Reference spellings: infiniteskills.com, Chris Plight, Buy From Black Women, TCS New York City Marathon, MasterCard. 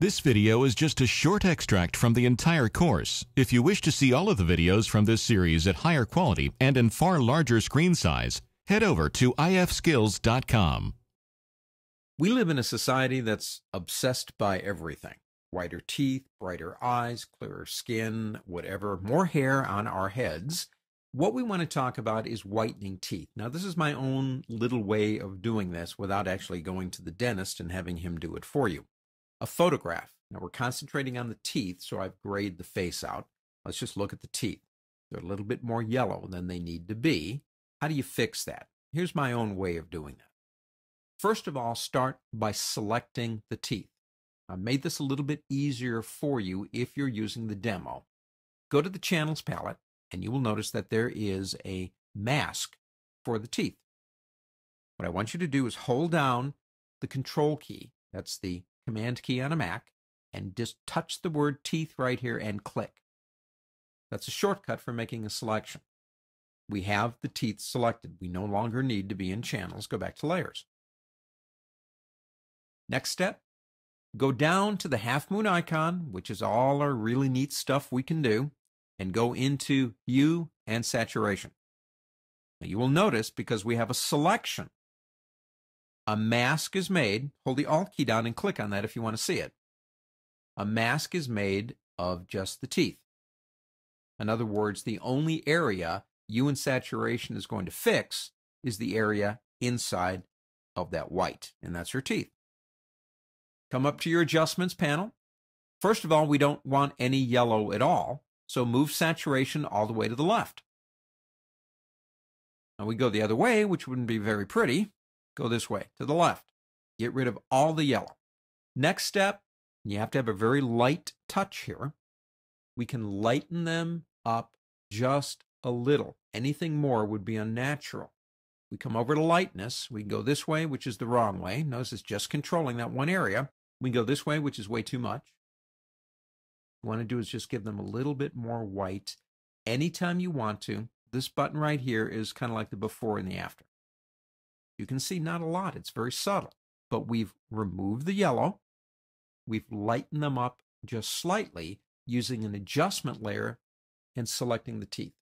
This video is just a short extract from the entire course. If you wish to see all of the videos from this series at higher quality and in far larger screen size, head over to infiniteskills.com. We live in a society that's obsessed by everything. Whiter teeth, brighter eyes, clearer skin, whatever, more hair on our heads. What we want to talk about is whitening teeth. Now, this is my own little way of doing this without actually going to the dentist and having him do it for you. A photograph. Now, we're concentrating on the teeth, so I've grayed the face out. Let's just look at the teeth. They're a little bit more yellow than they need to be. How do you fix that? Here's my own way of doing that. First of all, start by selecting the teeth. I made this a little bit easier for you if you're using the demo. Go to the channels palette, and you will notice that there is a mask for the teeth. What I want you to do is hold down the Control key, that's the Command key on a Mac, and just touch the word teeth right here and click. That's a shortcut for making a selection. We have the teeth selected. We no longer need to be in channels. Go back to layers. Next step, go down to the half moon icon, which is all our really neat stuff we can do, and go into Hue and Saturation. Now you will notice, because we have a selection, a mask is made. Hold the Alt key down and click on that if you want to see it. A mask is made of just the teeth. In other words, the only area Hue and Saturation is going to fix is the area inside of that white, and that's your teeth. Come up to your Adjustments panel. First of all, we don't want any yellow at all, so move saturation all the way to the left. Now we go the other way, which wouldn't be very pretty. Go this way, to the left. Get rid of all the yellow. Next step, you have to have a very light touch here. We can lighten them up just a little. Anything more would be unnatural. We come over to lightness. We can go this way, which is the wrong way. Notice it's just controlling that one area. We can go this way, which is way too much. What you want to do is just give them a little bit more white anytime you want to. This button right here is kind of like the before and the after. You can see not a lot. It's very subtle. But we've removed the yellow. We've lightened them up just slightly using an adjustment layer and selecting the teeth.